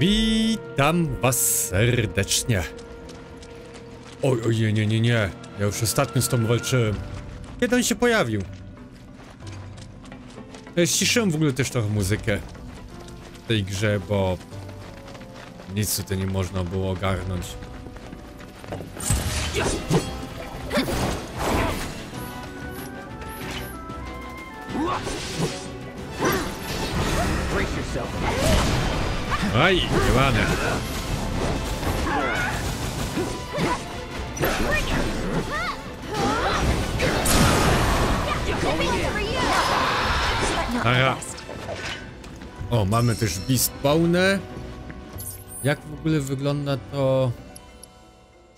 Witam was serdecznie. Oj, nie. Ja już ostatnio z tą walczyłem. Kiedy on się pojawił? Ja ściszyłem w ogóle też trochę muzykę w tej grze, bo nic tutaj nie można było ogarnąć. Aj, jebane. Aha. O, mamy też beast spawnę. Jak w ogóle wygląda to?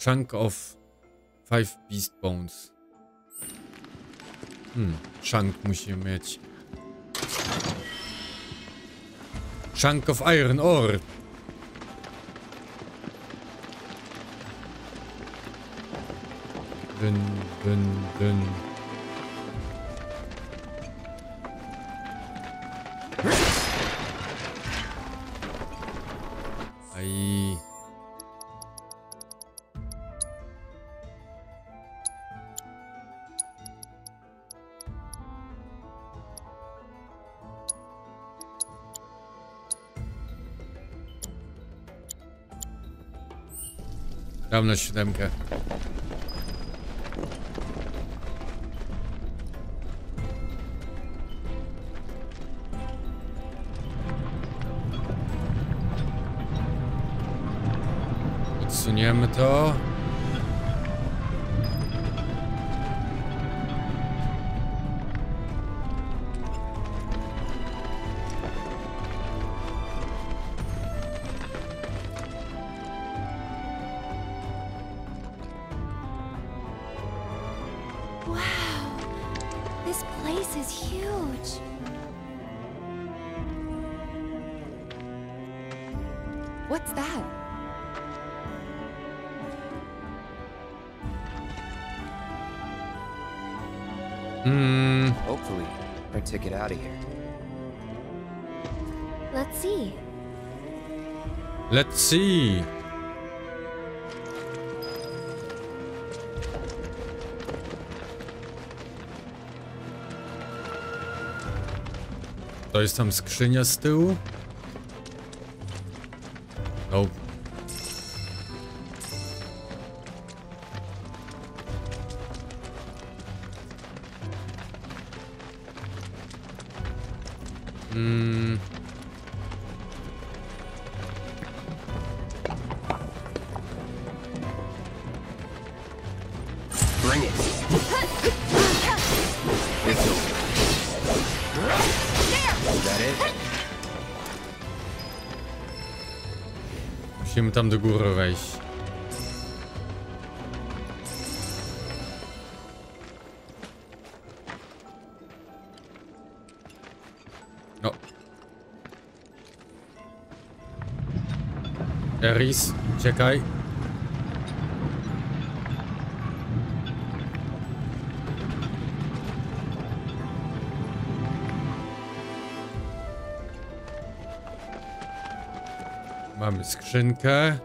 Chunk of 5 beast bones. Chunk musi mieć. Chunk of iron ore. Dun. Aj. Dam na 7. Odsuniemy to. Let's see. To jest tam skrzynia z tyłu? No. Musimy tam do góry wejść. No. Eris, czekaj. Mamy skrzynkę.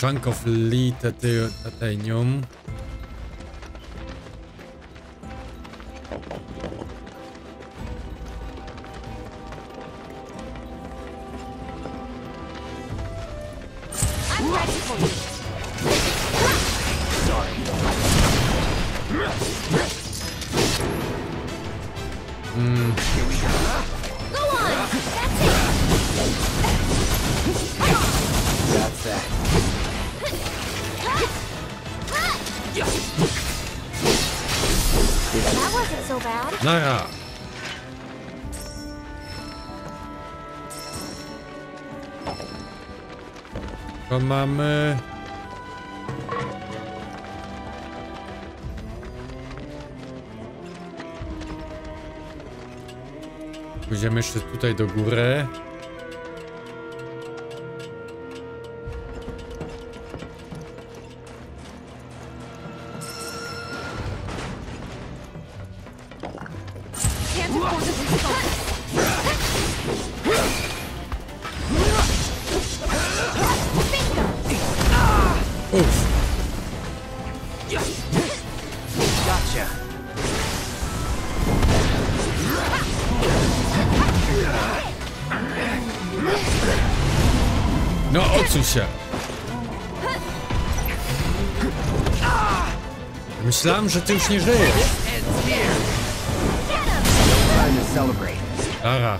Chunk of titanium. Mamy... Pójdziemy jeszcze tutaj do góry. Myślałem, że ty już nie żyjesz. Aha.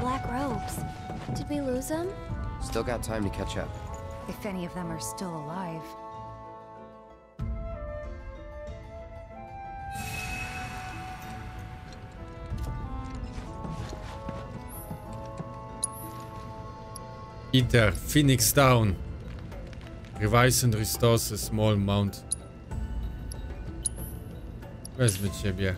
Black robes. Did we lose them? Still got time to catch up. If any of them are still alive. Eat there, Phoenix down. Revives and restores a small amount. Wezmę ciebie.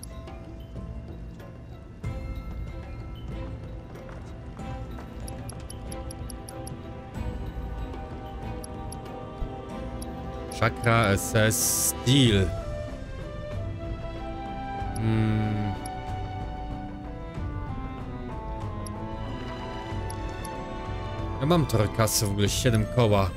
Chakra SS Steel. Ja mam trochę kasy w ogóle, 7 koła.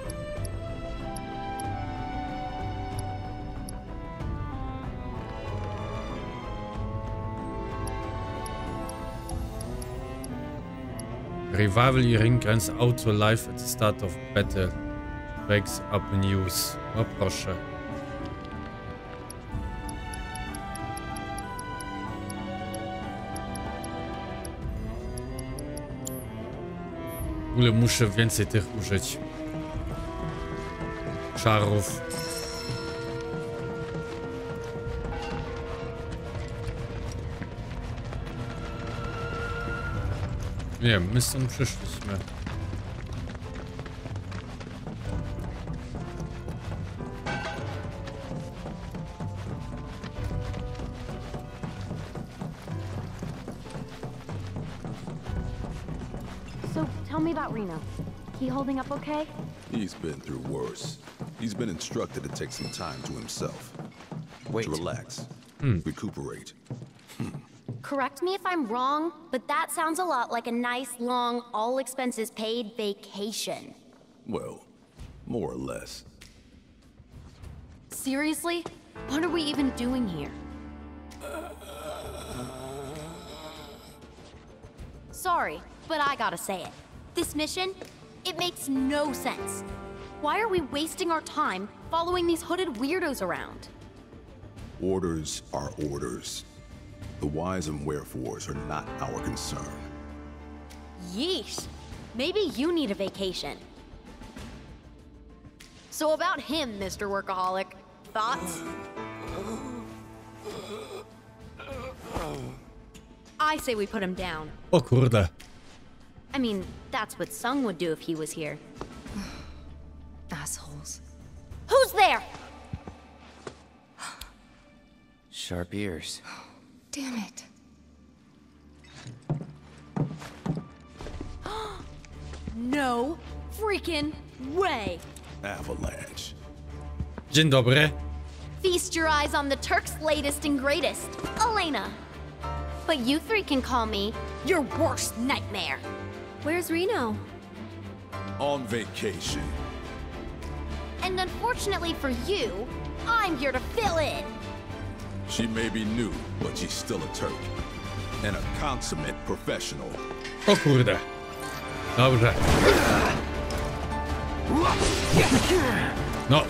Revival Ringgrens Auto Life at the start of battle. Wakes up news. O proszę. W ogóle muszę więcej tych użyć. Czarów. Nie wiem, my stąd przyszliśmy. Rino. He holding up okay? He's been through worse. He's been instructed to take some time to himself. Wait. To relax. Recuperate. Correct me if I'm wrong, but that sounds a lot like a nice, long, all-expenses-paid vacation. Well, more or less. Seriously? What are we even doing here? Sorry, but I gotta say it. This mission, it makes no sense. Why are we wasting our time following these hooded weirdos around? Orders are orders. The whys and wherefores are not our concern. Yeesh. Maybe you need a vacation. So about him, Mr. Workaholic, thoughts? I say we put him down. Oh, kurde. I mean, that's what Sung would do if he was here. Assholes. Who's there? Sharp ears. Damn it. No freaking way. Avalanche. Dzień dobry. Feast your eyes on the Turk's latest and greatest, Elena. But you three can call me your worst nightmare. Where's Rino? On vacation. And unfortunately for you, I'm here to fill in. She may be new, but she's still a Turk. And a consummate professional. O kurde. Dobrze. No.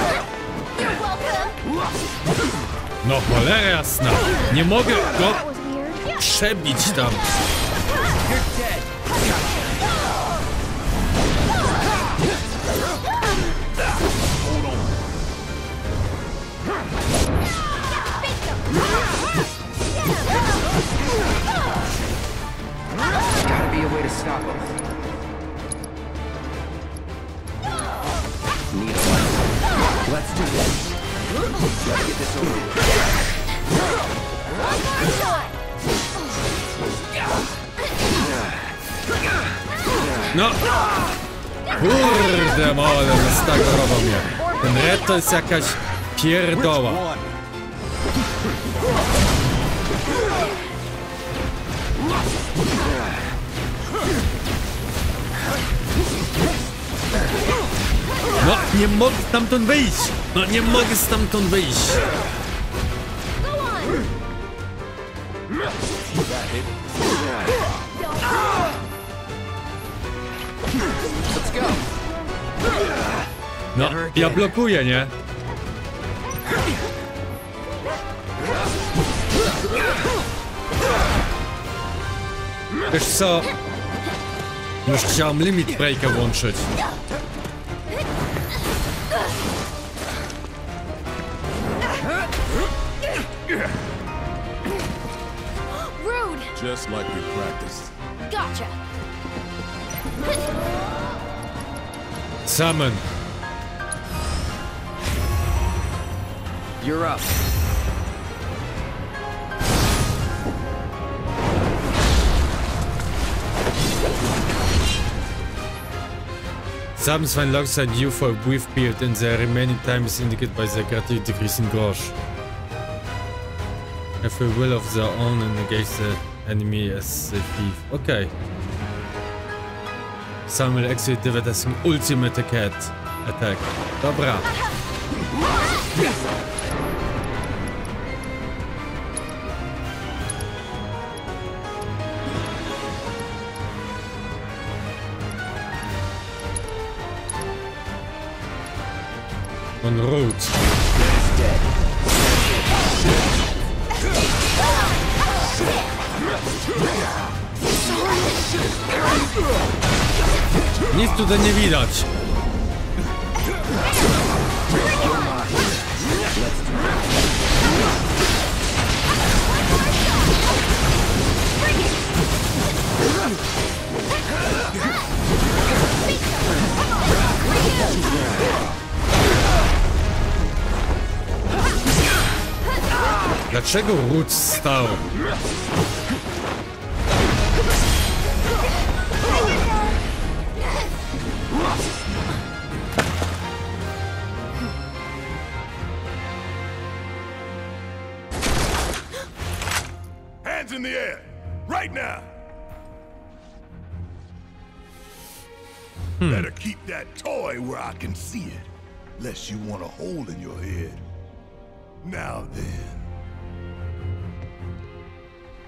Yeah! No cholera jasna. Nie mogę go przebić tam. No! Kurde mole, stagerował mnie. Ten red to jest jakaś pierdoła. No, nie mogę stamtąd wyjść! No, nie mogę stamtąd wyjść! No, ja blokuję, nie? Wiesz co? Już chciałem limit breaka włączyć. Just like we practiced. Gotcha. Summon. You're up. Summons when alongside you for a brief period, and the remaining time is indicated by the gradually decreasing grosh. Have a will of their own and against the enemy as a thief. Okay. Samuel activated as an ultimate attack. Dobra. On route. Nic tutaj nie widać. Dlaczego Ruth stał? Hands in the air, right now. Better keep that toy where I can see it, lest you want a hole in your head. Now then.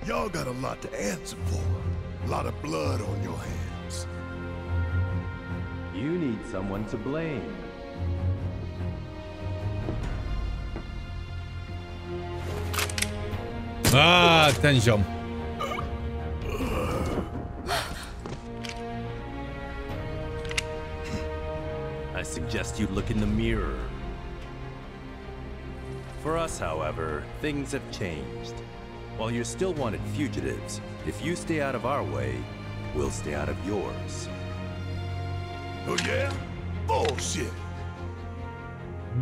Y'all got a lot to answer for. A lot of blood on your hands. You need someone to blame. Ah, ten ziom. I suggest you look in the mirror. For us, however, things have changed. While you're still wanted fugitives, if you stay out of our way, we'll stay out of yours. Oh yeah? Bullshit!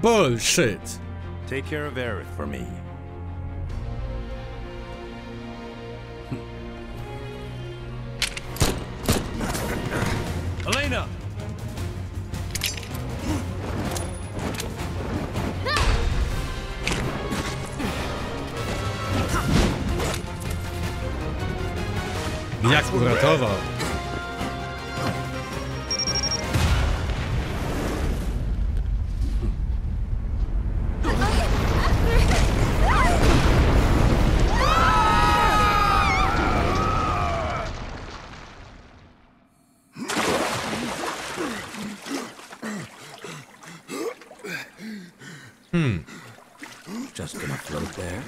Bullshit! Take care of Aerith for me. Elena! Jak uratował? Just gonna float there.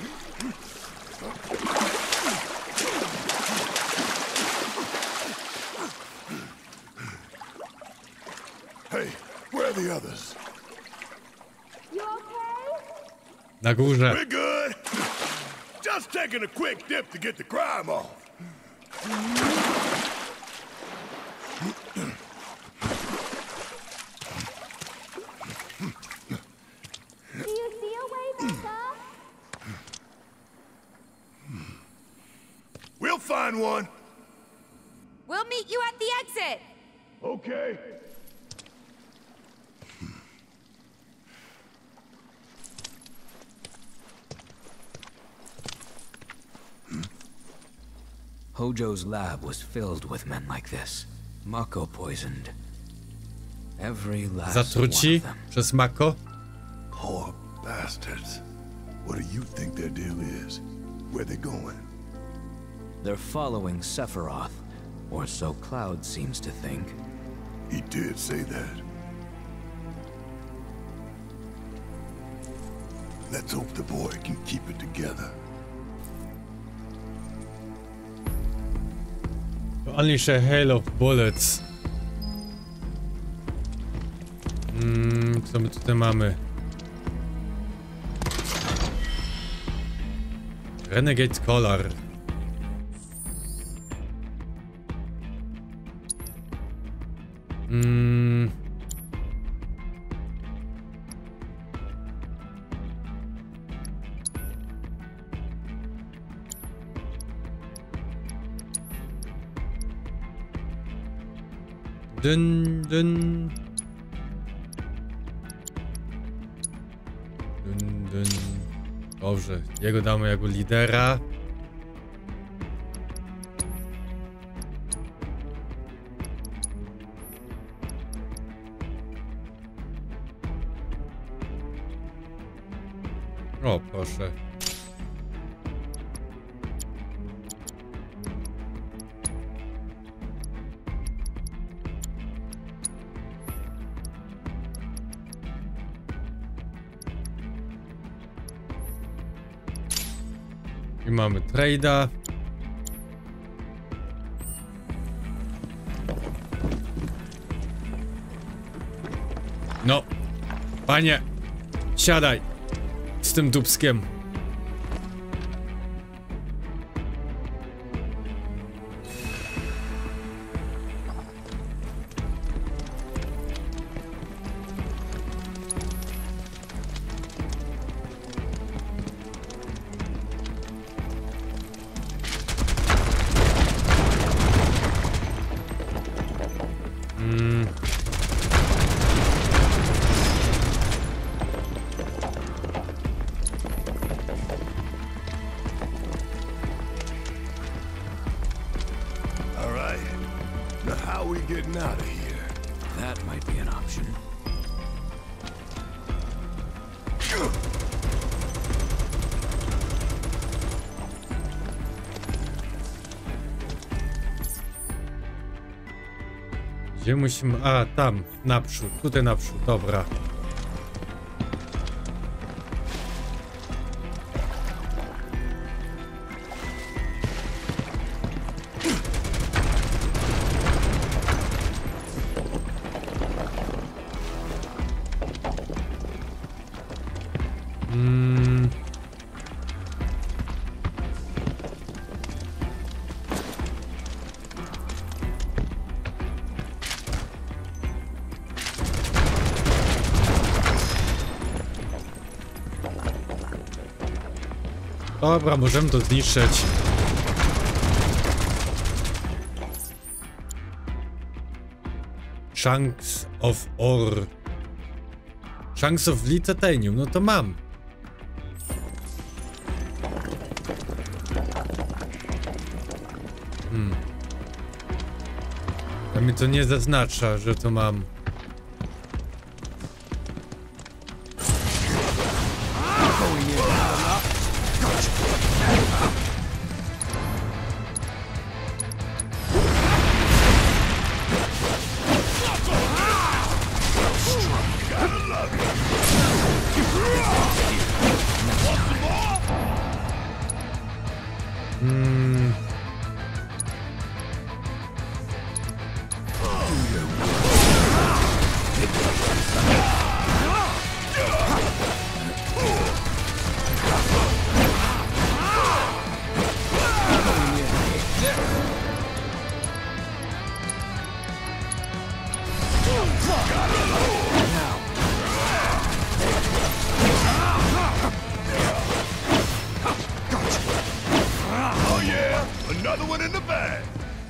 Hey, where are the others? You okay? Na górze. We're good. Just taking a quick dip to get the crime off. One. We'll meet you at the exit. Okay. Hojo's lab was filled with men like this. Mako poisoned every last Zatruci one of them. Mako. Poor bastards. What do you think their deal is? Where they going? They're following Sephiroth, or so Cloud seems to think. He did say that. Let's hope the boy can keep it together. Unleash a hail of bullets. Co my tutaj mamy? Renegade Collar. Dun dun dun dun. Dobrze, jego damy jako lidera. O, proszę. I mamy trade'a. No, panie, siadaj. Z tym dupskiem. Gdzie musimy... A, tam, naprzód, tutaj naprzód, dobra. Dobra, możemy to zniszczyć. Chunks of ore. Chunks of titanium, no to mam. A mi to nie zaznacza, że to mam.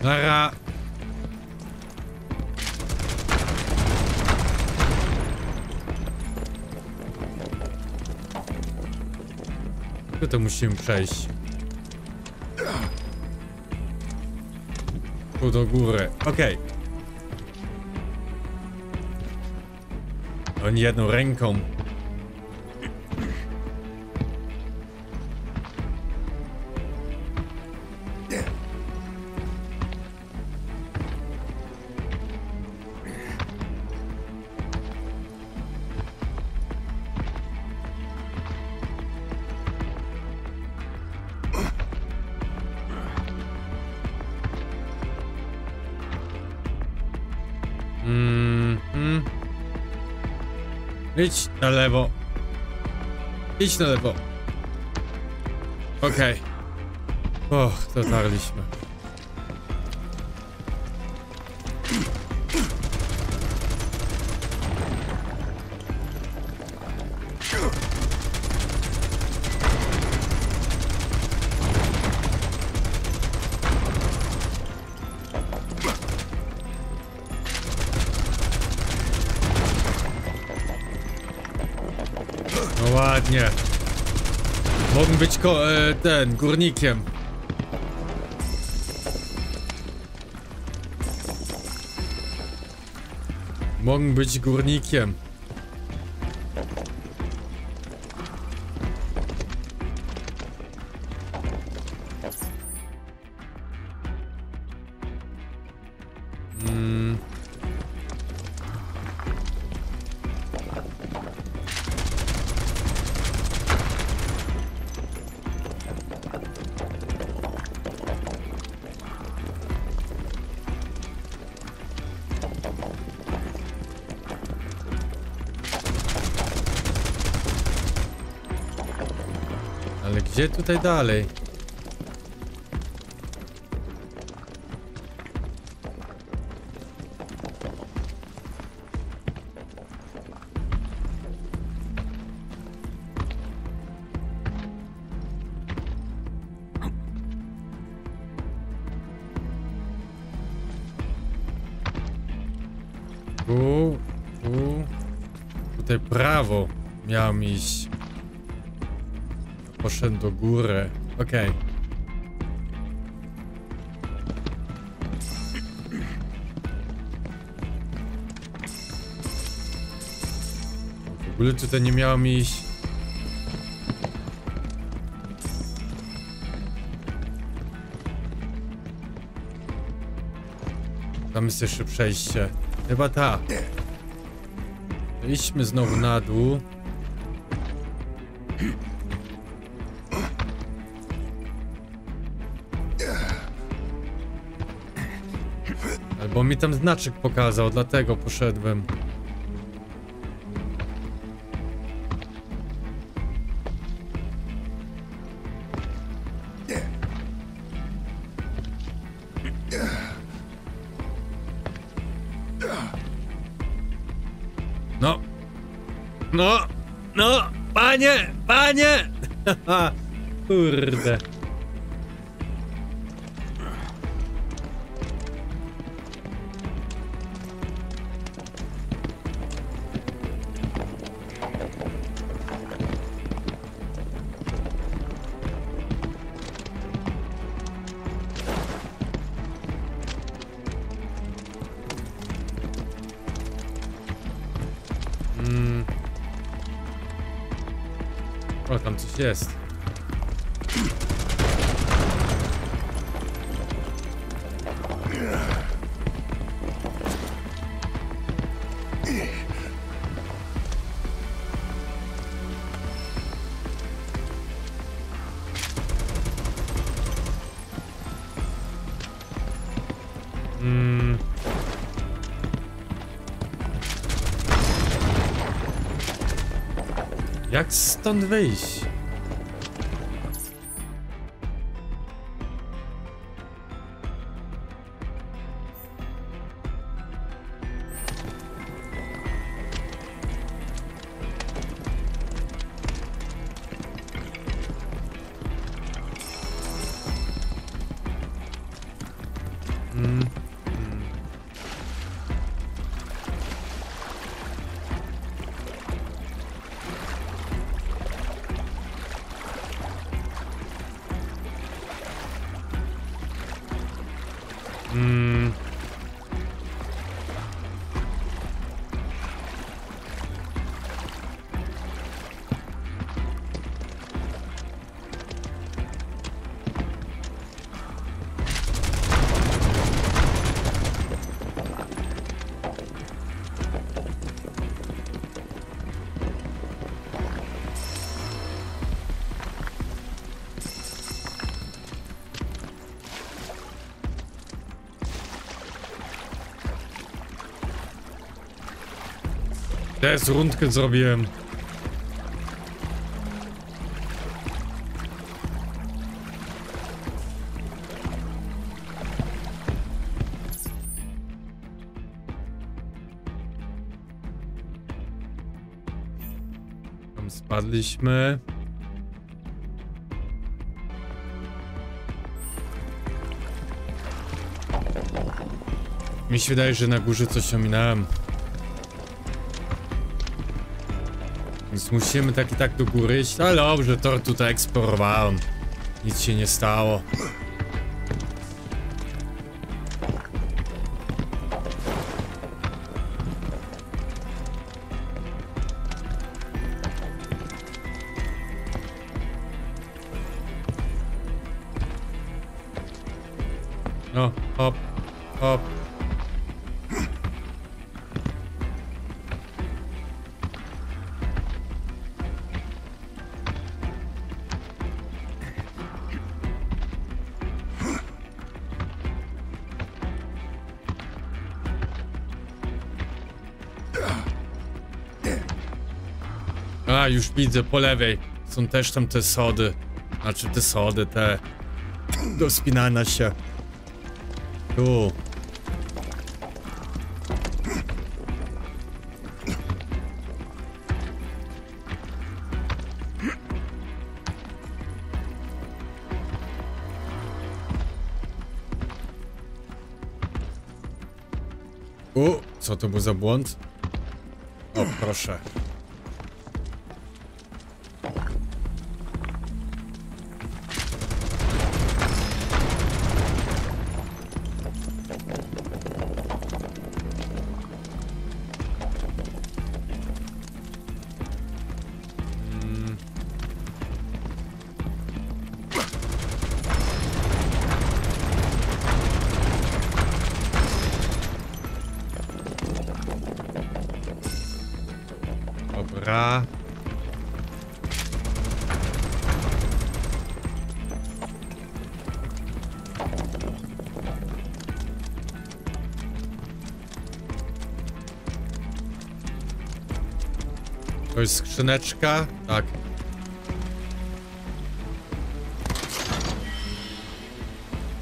Rara. Tu to musimy przejść. Tu do góry. Okej. Oni jedną ręką. Idź na lewo. Idź na lewo. Okej. O, dotarliśmy. Nie. Mogę być górnikiem. Mogę być górnikiem. Gdzie tutaj dalej? Tu, tutaj prawo miałem iść. Poszedłem do góry. Okej. W ogóle tutaj nie miałem iść. Tam jest jeszcze przejście. Chyba ta. Idźmy znowu na dół. Bo mi tam znaczek pokazał, dlatego poszedłem. No. No. No. Panie. Panie. Kurde. O, tam coś jest. Jak stąd wyjść? Tę rundkę zrobiłem. Tam spadliśmy. Mi się wydaje, że na górze coś ominąłem. Więc musimy tak i tak do góry iść. Ale dobrze, tor tutaj eksplorowałem. Nic się nie stało. No, hop, hop. A, już widzę, po lewej są też tam te sody. Znaczy te sody, te do spinania się. Tu. Co to był za błąd? O, proszę. To jest skrzyneczka, tak.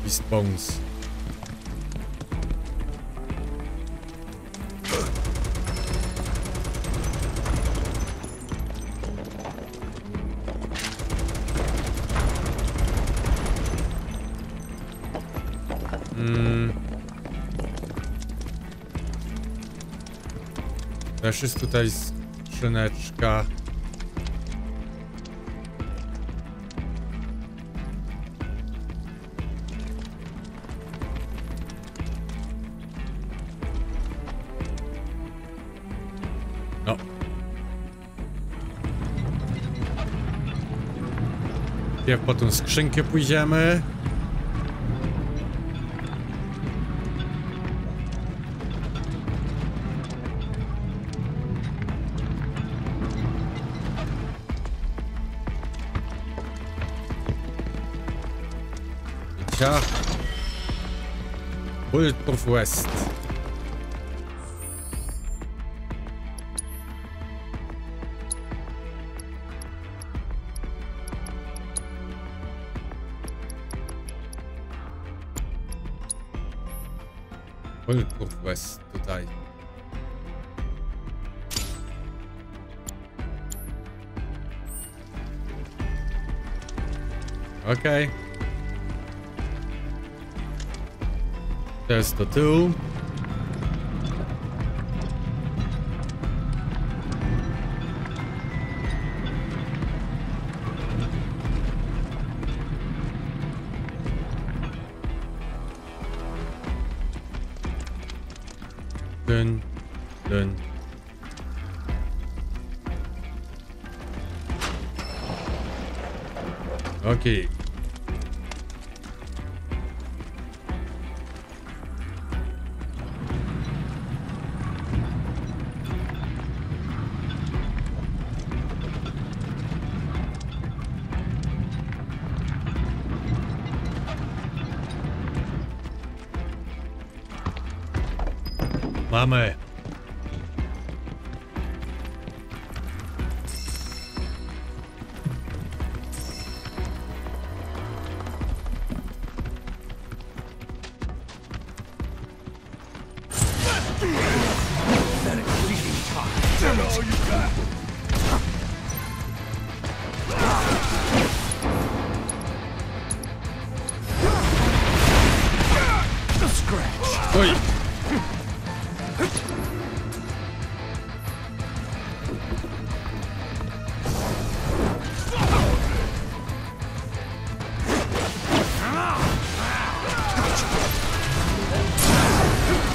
Beast Bones. Też jest tutaj skrzyneczka. No. Jak po tą skrzynkę pójdziemy? Bulletproof West. Bulletproof West tutaj. Okej. To jest do tyłu. Dun, dun. Okej. Mamy.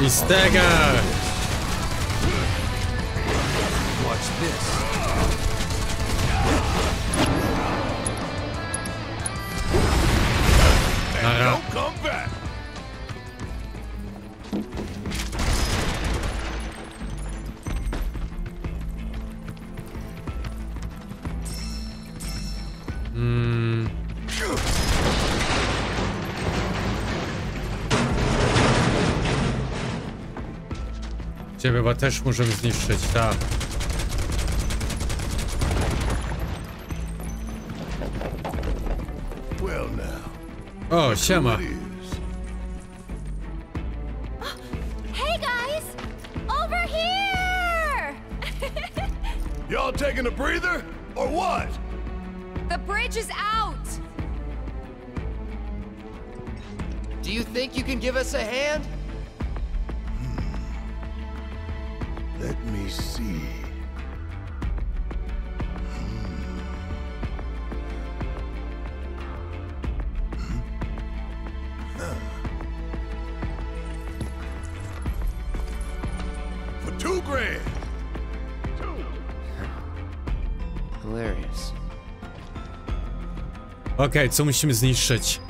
I stagger. Watch this. And don't come back. Ciebie chyba też możemy zniszczyć, tak. O, siema. Hey guys, over here. Y'all taking a breather or what? The bridge is out. Do you think you can give us a hand? Let me see. For $2 grand. Hilarious. Okej, co musimy zniszczyć?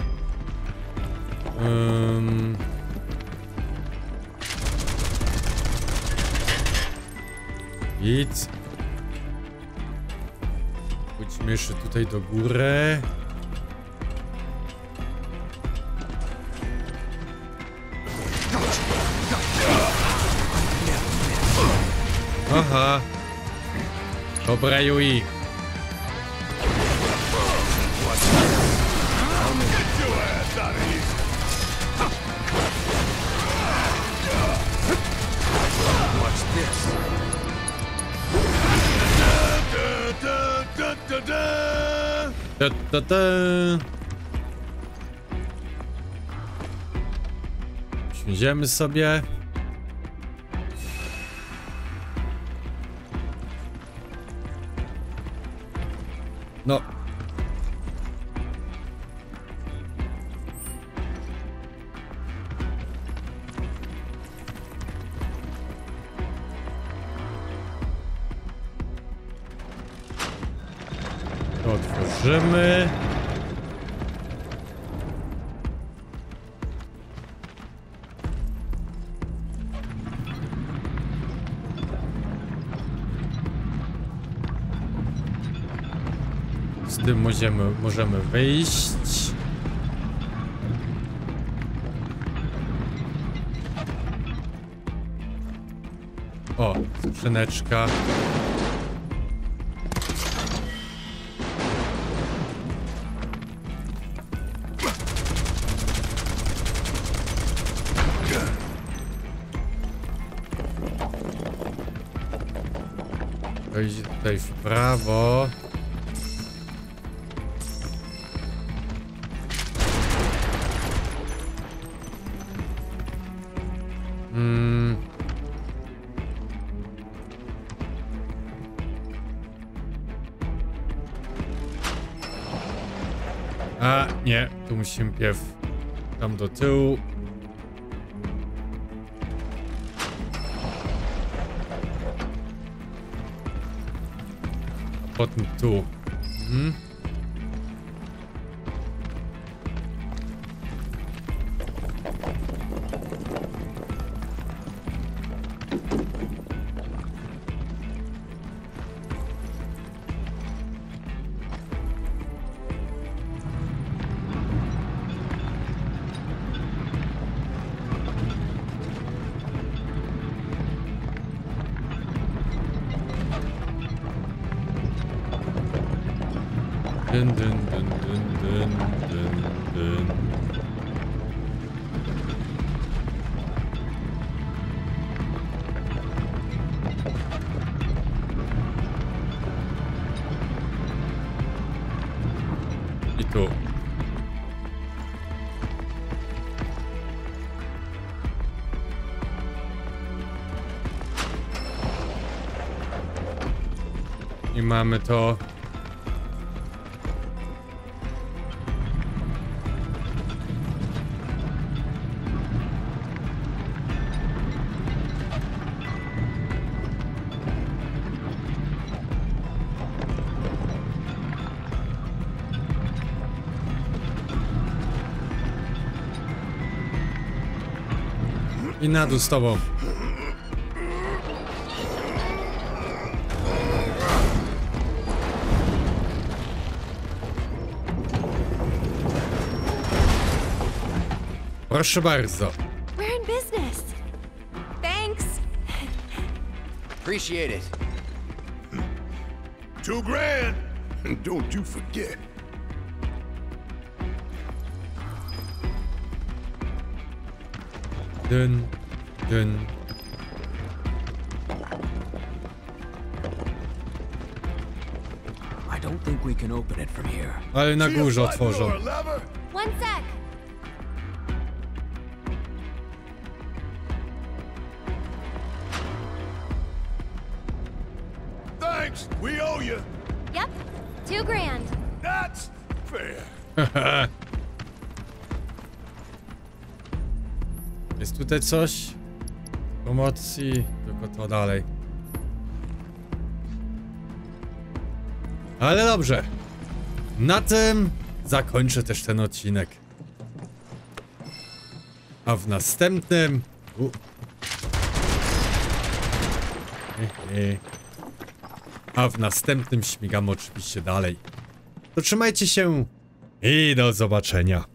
Nic. Chodźmy jeszcze tutaj do góry. Aha. Dobra, Yui. Siądziemy sobie. No. Otworzymy. Z tym możemy wyjść. O, skrzyneczka. Wejdź tutaj w prawo. A nie, tu musimy pierw tam do tyłu. Potem tu. I tu. I mamy to. I na dół z tobą. Proszę bardzo. We're in business. Thanks. Appreciate it. $2,000. And don't you forget. Dun, dun. I don't think we can open it from here. Ale na górze otworzą. One sec. Thanks. We owe you. Yep. $2,000. That's fair. Jest tutaj coś? Promocji, tylko to dalej. Ale dobrze. Na tym zakończę też ten odcinek. A w następnym... A w następnym śmigam oczywiście dalej. To trzymajcie się i do zobaczenia.